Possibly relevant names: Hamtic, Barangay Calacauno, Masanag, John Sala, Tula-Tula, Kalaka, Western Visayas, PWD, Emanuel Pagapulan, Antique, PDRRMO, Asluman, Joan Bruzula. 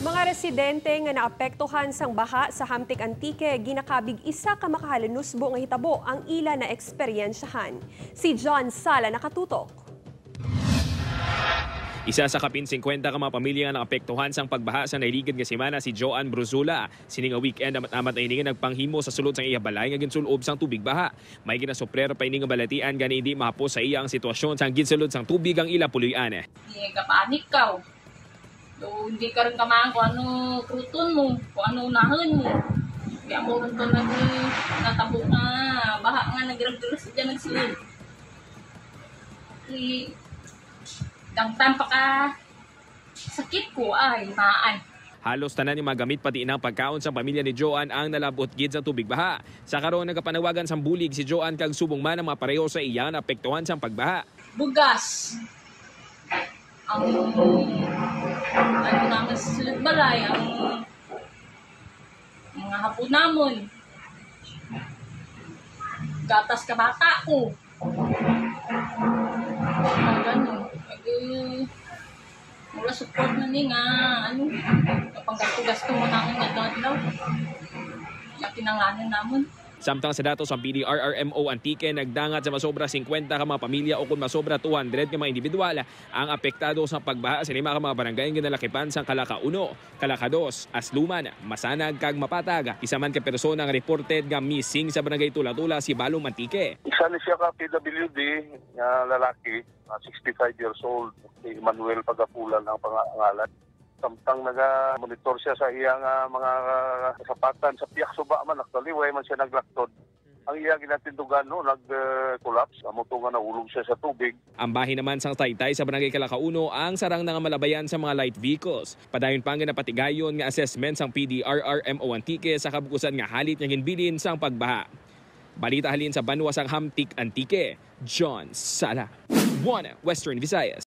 Mga residente nga naapektuhan sang baha sa Hamtic Antique, ginakabig isa ka makahalanusbo nga hitabo ang ila na eksperyensyahan. Si John Sala nakatutok. Isa sa kapin 50 ka mga pamilya nga naapektuhan sang pagbaha sa nailigid nga semana si Joan Bruzula. Sining a weekend amat ini nga nagpanghimo sa sulod sang iya balay nga ginsulob sang tubig baha. May ginasoprer pa ini nga balatian gani hindi mahapos sa iya ang sitwasyon sang ginsulod sang tubig ang ila puluyan. Di ka paanik ka. So, hindi ka rin kamaan kung ano kruton mo, kung ano unahan mo. Kaya mo rin ito natabok na baha nga nagragdulas dyan nagsilid. Okay. Dangtan pa ka sakit ko ay maan. Halos tanan yung mga gamit pati inang pagkaon sa pamilya ni Joan ang nalabot gid sa tubig baha. Sa karon nagapanawagan sa bulig si Joan kag subong man ang mga pareho sa iya na apektuhan sa pagbaha. Bugas. Ano naman sa sulat balay, ang mga hapon naman. Gatas ka bata ko. Ganun. Mula support na ni nga, ano, kapag-gastugas ko muna akong nagdadlaw. Nakinanganan naman. Samtang sa datos sa PDRRMO Antique, nagdangat sa masobra 50 ka mga pamilya o kung masobra 200 ka mga individual ang apektado sa pagbaha sa lima ka mga barangay ang ginalakipan sa Calacauno, Kalaka 2, Asluman, Masanag kag Mapatag. Isa man ka persona nga reported nga missing sa barangay Tula-Tula si Balong Antique. Isa ni siya ka PWD na lalaki, 65 years old, si Emanuel Pagapulan ang pangalan. Samtang naga-monitor siya sa iyang mga kasapatan sa Piaksuba man, nakaliway man siya naglaktod. Ang iyang ginatindugan no, nag-collapse, amutungan na ulog siya sa tubig. Ang bahin naman sang Taytay sa Barangay Calacauno ang sarang nga malabayan sa mga light vehicles. Padayon pa nga napatigayon nga assessment sang PDRRMO Antique sa kabukusan nga halit nga ginbilin sang pagbaha. Balita halin sa banwa sang Hamtic Antique, John Sala, Western Visayas.